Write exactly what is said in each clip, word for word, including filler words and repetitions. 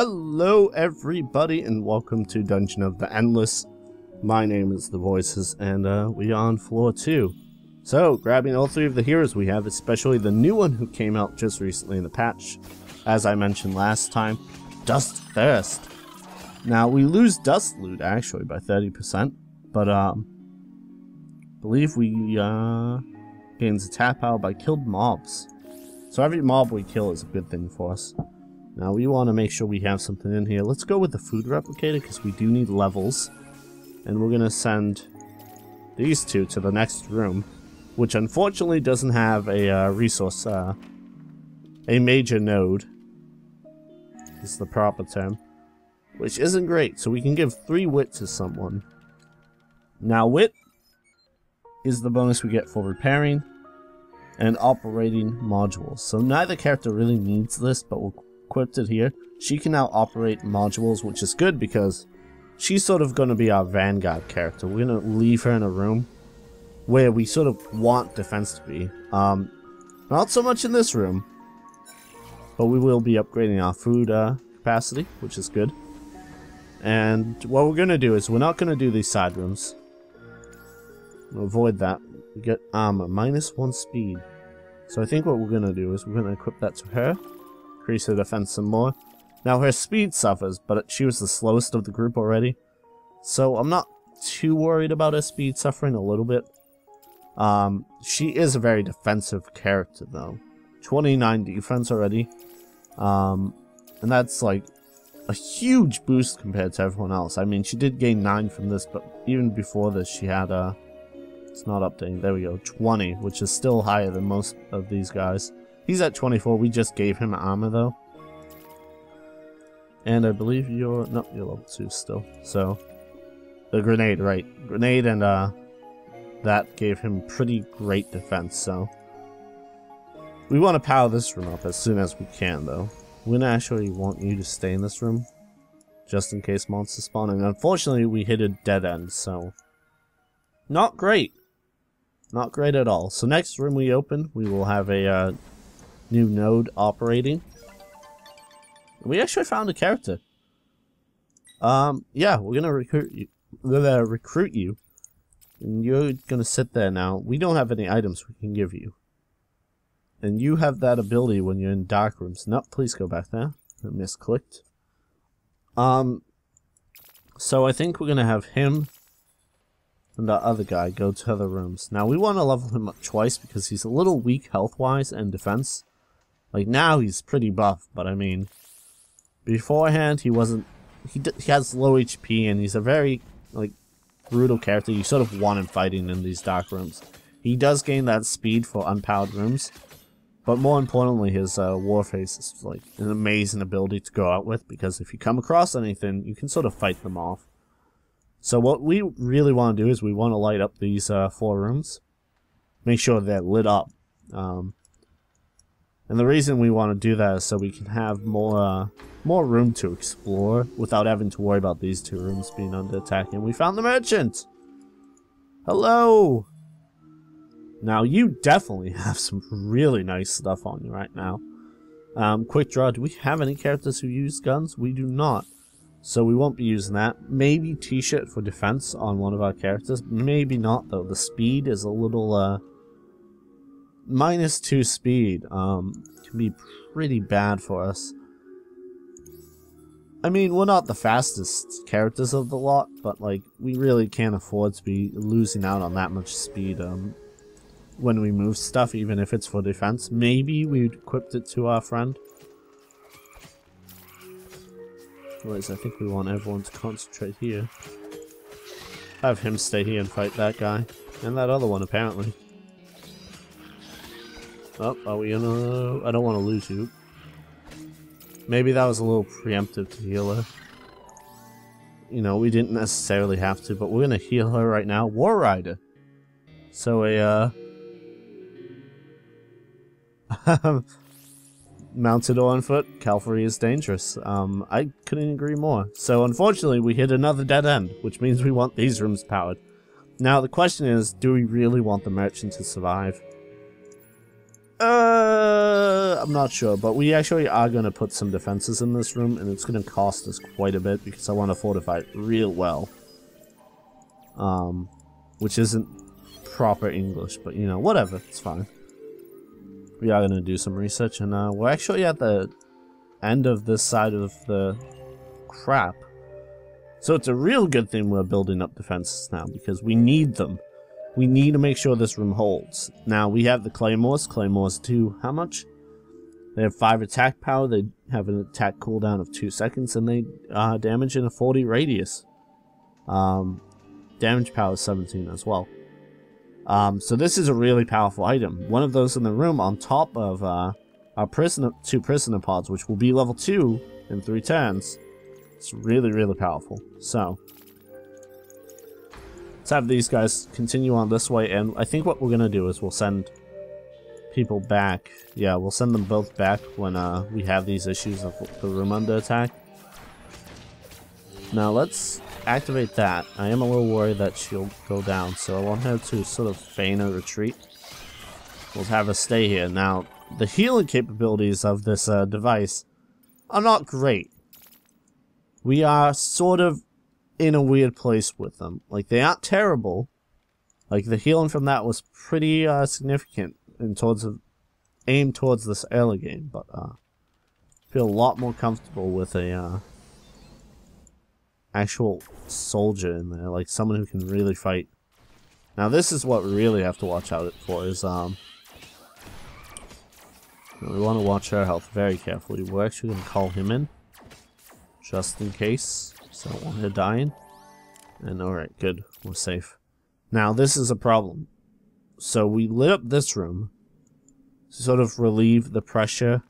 Hello everybody and welcome to Dungeon of the Endless. My name is The Voices and uh, we are on floor two. So, grabbing all three of the heroes we have, especially the new one who came out just recently in the patch. As I mentioned last time, Dust Thirst. Now, we lose Dust Loot actually by thirty percent, but um, believe we uh, gains a tap power by killed mobs. So every mob we kill is a good thing for us. Now we want to make sure we have something in here. Let's go with the food replicator because we do need levels. And we're going to send these two to the next room, which unfortunately doesn't have a uh, resource, uh, a major node is the proper term, which isn't great. So we can give three wit to someone. Now wit is the bonus we get for repairing and operating modules. So neither character really needs this, but we'll equip it here. She can now operate modules, which is good because she's sort of going to be our vanguard character. We're going to leave her in a room where we sort of want defense to be. Um, not so much in this room, but we will be upgrading our food uh, capacity, which is good. And what we're going to do is we're not going to do these side rooms. We'll avoid that. We get armor, minus one speed. So I think what we're going to do is we're going to equip that to her. Increase her defense some more. Now her speed suffers, but she was the slowest of the group already. So I'm not too worried about her speed suffering a little bit. Um, she is a very defensive character though. twenty-nine defense already. Um, and that's like a huge boost compared to everyone else. I mean, she did gain nine from this, but even before this she had a... Uh, It's not updating. There we go. twenty, which is still higher than most of these guys. He's at twenty-four. We just gave him armor, though. And I believe you're... No, you're level two still. So, the grenade, right. Grenade and, uh... that gave him pretty great defense, so... We want to power this room up as soon as we can, though. We actually want you to stay in this room. Just in case monsters spawn. And unfortunately, we hit a dead end, so... Not great. Not great at all. So next room we open, we will have a uh, new node operating. We actually found a character. Um, yeah, we're gonna recruit you. We're gonna recruit you, and you're gonna sit there now. We don't have any items we can give you, and you have that ability when you're in dark rooms. No, please go back there. I misclicked. Um, so I think we're gonna have him and the other guy go to other rooms. Now we want to level him up twice because he's a little weak health-wise and defense. Like now he's pretty buff, but I mean, beforehand he wasn't. He d he has low H P and he's a very like brutal character. You sort of want him fighting in these dark rooms. He does gain that speed for unpowered rooms, but more importantly, his uh, warface is like an amazing ability to go out with because if you come across anything, you can sort of fight them off. So what we really want to do is we want to light up these uh, four rooms. Make sure they're lit up. Um, and the reason we want to do that is so we can have more uh, more room to explore without having to worry about these two rooms being under attack. And we found the merchant! Hello! Now you definitely have some really nice stuff on you right now. Um, quick draw, do we have any characters who use guns? We do not. So we won't be using that. Maybe t-shirt for defense on one of our characters. Maybe not though. The speed is a little uh minus two speed. Um can be pretty bad for us. I mean, we're not the fastest characters of the lot, but like we really can't afford to be losing out on that much speed um when we move stuff, even if it's for defense. Maybe we equipped it to our friend. Otherwise, I think we want everyone to concentrate here. Have him stay here and fight that guy. And that other one, apparently. Oh, are we gonna... I don't want to lose you. Maybe that was a little preemptive to heal her. You know, we didn't necessarily have to, but we're gonna heal her right now. War Rider! So a, uh... mounted or on foot, cavalry is dangerous. Um, I couldn't agree more. So unfortunately we hit another dead end, which means we want these rooms powered. Now the question is, do we really want the merchant to survive? Uh, I'm not sure, but we actually are going to put some defenses in this room, and it's going to cost us quite a bit because I want to fortify it real well. Um, which isn't proper English, but you know, whatever, it's fine. We are going to do some research, and uh, we're actually at the end of this side of the crap. So it's a real good thing we're building up defenses now, because we need them. We need to make sure this room holds. Now, we have the Claymores. Claymores do how much? They have five attack power, they have an attack cooldown of two seconds, and they uh, damage in a forty radius. Um, damage power is seventeen as well. Um, so this is a really powerful item. One of those in the room on top of uh, our prisoner, two prisoner pods, which will be level two in three turns. It's really, really powerful. So let's have these guys continue on this way, and I think what we're gonna do is we'll send people back. Yeah, we'll send them both back when uh, we have these issues of the room under attack. Now let's activate that. I am a little worried that she'll go down, so I want her to sort of feign a retreat. We'll have her stay here. Now, the healing capabilities of this uh, device are not great. We are sort of in a weird place with them. Like, they aren't terrible. Like, the healing from that was pretty uh, significant in towards of, aimed towards this early game, but uh, I feel a lot more comfortable with a uh, actual soldier in there, like someone who can really fight. Now, this is what we really have to watch out for. Is um, we want to watch our health very carefully. We're actually going to call him in, just in case. So I don't want her dying. And alright, good. We're safe. Now, this is a problem. So we lit up this room to sort of relieve the pressure.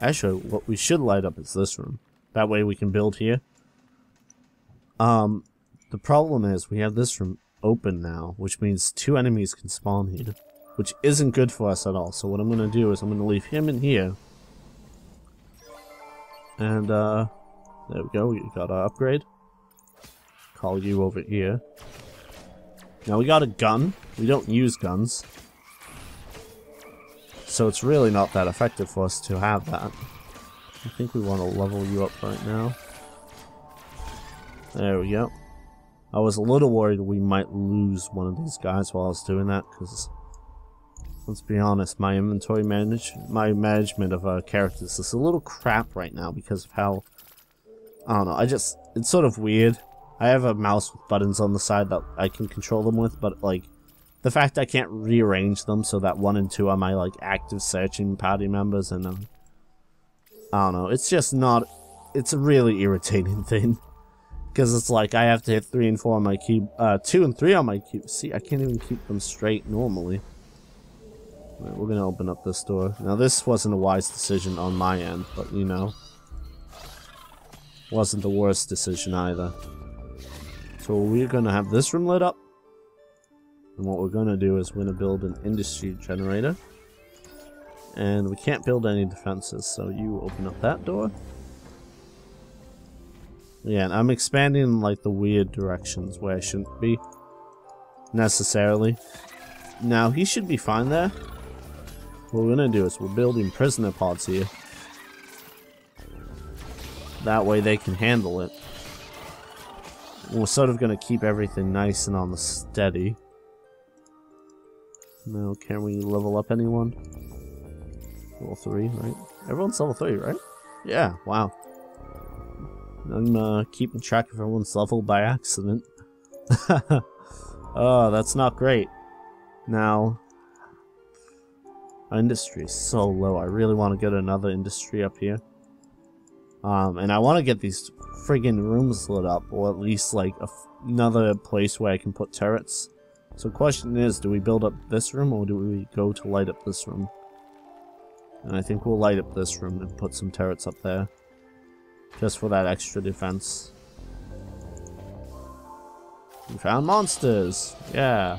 Actually, what we should light up is this room. That way we can build here. Um, the problem is we have this room open now, which means two enemies can spawn here, which isn't good for us at all. So what I'm going to do is I'm going to leave him in here. And, uh... there we go, we got our upgrade. Call you over here. Now we got a gun. We don't use guns, so it's really not that effective for us to have that. I think we want to level you up right now. There we go. I was a little worried we might lose one of these guys while I was doing that, because let's be honest, my inventory manage, my management of our characters is a little crap right now because of how, I don't know, I just, it's sort of weird. I have a mouse with buttons on the side that I can control them with, but like, the fact I can't rearrange them so that one and two are my like active searching party members, and um, I don't know, it's just not, it's a really irritating thing. Because it's like, I have to hit three and four on my key, uh, two and three on my key, see, I can't even keep them straight normally. Alright, we're gonna open up this door. Now this wasn't a wise decision on my end, but you know. Wasn't the worst decision either. So we're gonna have this room lit up, and what we're gonna do is we're gonna build an industry generator, and we can't build any defenses, so you open up that door. Yeah, and I'm expanding in like the weird directions where I shouldn't be necessarily. Now he should be fine there. What we're gonna do is we're building prisoner pods here. That way they can handle it. We're sort of going to keep everything nice and on the steady. Now, can we level up anyone? Level three, right? Everyone's level three, right? Yeah, wow. I'm uh, keeping track of everyone's level by accident. Oh, that's not great. Now, our industry is so low. I really want to get another industry up here. Um, and I want to get these friggin' rooms lit up, or at least like a f another place where I can put turrets. So question is, do we build up this room, or do we go to light up this room? And I think we'll light up this room and put some turrets up there, just for that extra defense. We found monsters! Yeah!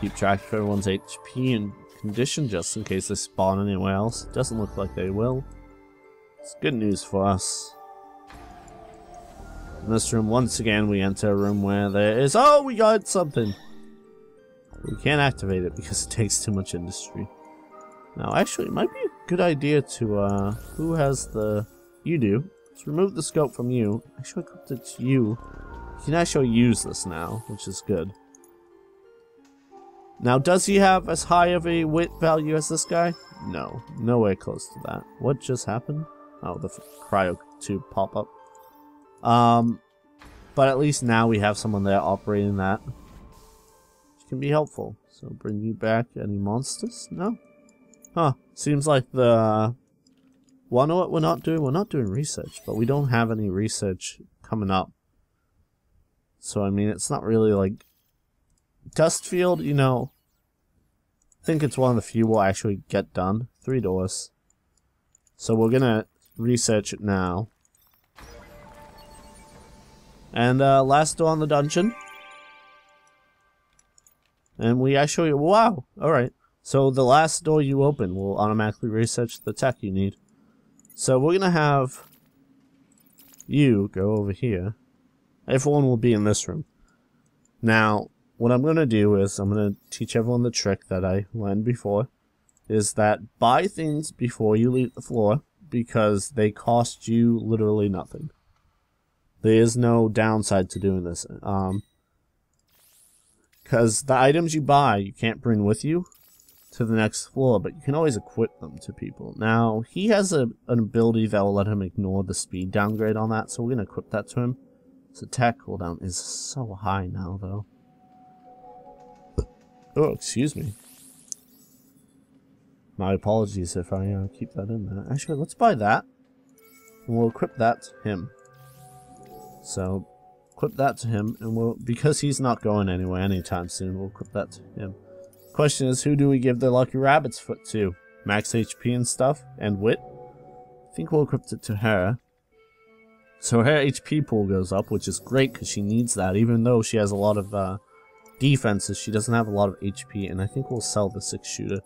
Keep track of everyone's H P and condition just in case they spawn anywhere else. Doesn't look like they will. It's good news for us. In this room, once again, we enter a room where there is... Oh, we got something! You can't activate it because it takes too much industry. Now, actually, it might be a good idea to, uh, who has the... You do. Let's remove the scope from you. Actually, equip it to you. You can actually use this now, which is good. Now, does he have as high of a wit value as this guy? No. Nowhere close to that. What just happened? Oh, the cryo tube pop-up. Um, but at least now we have someone there operating that. Which can be helpful. So, bring you back any monsters? No? Huh. Seems like the... Well, know what we're not doing? We're not doing research, but we don't have any research coming up. So, I mean, it's not really like... Dust field, you know, I think it's one of the few we'll actually get done. Three doors. So we're gonna research it now. And uh, last door on the dungeon. And we actually, wow, alright. So the last door you open will automatically research the tech you need. So we're gonna have you go over here. Everyone will be in this room. Now, what I'm going to do is, I'm going to teach everyone the trick that I learned before, is that buy things before you leave the floor, because they cost you literally nothing. There is no downside to doing this. Um, because the items you buy, you can't bring with you to the next floor, but you can always equip them to people. Now, he has a, an ability that will let him ignore the speed downgrade on that, so we're going to equip that to him. His attack cooldown is so high now, though. Oh, excuse me. My apologies if I uh, keep that in there. Actually, let's buy that. And we'll equip that to him. So, equip that to him, and we'll, because he's not going anywhere anytime soon, we'll equip that to him. Question is, who do we give the Lucky Rabbit's Foot to? Max H P and stuff? And wit? I think we'll equip it to her. So her H P pool goes up, which is great, because she needs that, even though she has a lot of, uh... defenses. She doesn't have a lot of H P, and I think we'll sell the six shooter,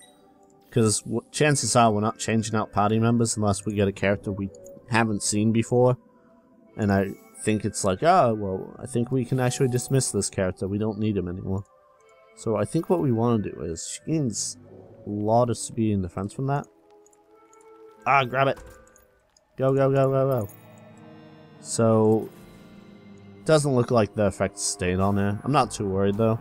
because chances are we're not changing out party members unless we get a character we haven't seen before, and I think it's like, oh well, I think we can actually dismiss this character, we don't need him anymore. So I think what we want to do is, she gains a lot of speed and defense from that. Ah, grab it, go go go go go. So doesn't look like the effect stayed on there. I'm not too worried though.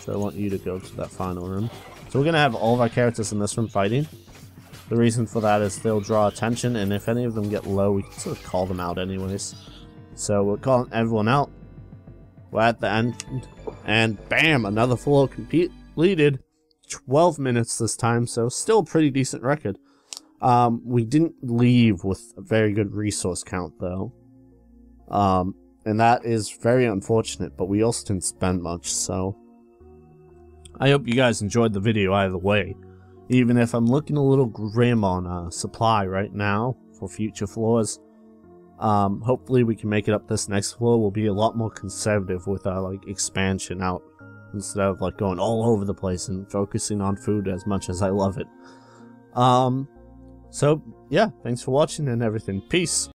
So I want you to go to that final room. So we're going to have all of our characters in this room fighting. The reason for that is they'll draw attention, and if any of them get low, we can sort of call them out anyways. So we're calling everyone out. We're at the end, and bam! Another floor completed. twelve minutes this time, so still a pretty decent record. Um, we didn't leave with a very good resource count, though. Um, and that is very unfortunate, but we also didn't spend much, so... I hope you guys enjoyed the video either way. Even if I'm looking a little grim on, uh, supply right now for future floors. Um, hopefully we can make it up this next floor. We'll be a lot more conservative with our, like, expansion out. Instead of, like, going all over the place and focusing on food as much as I love it. Um... So, yeah, thanks for watching and everything. Peace!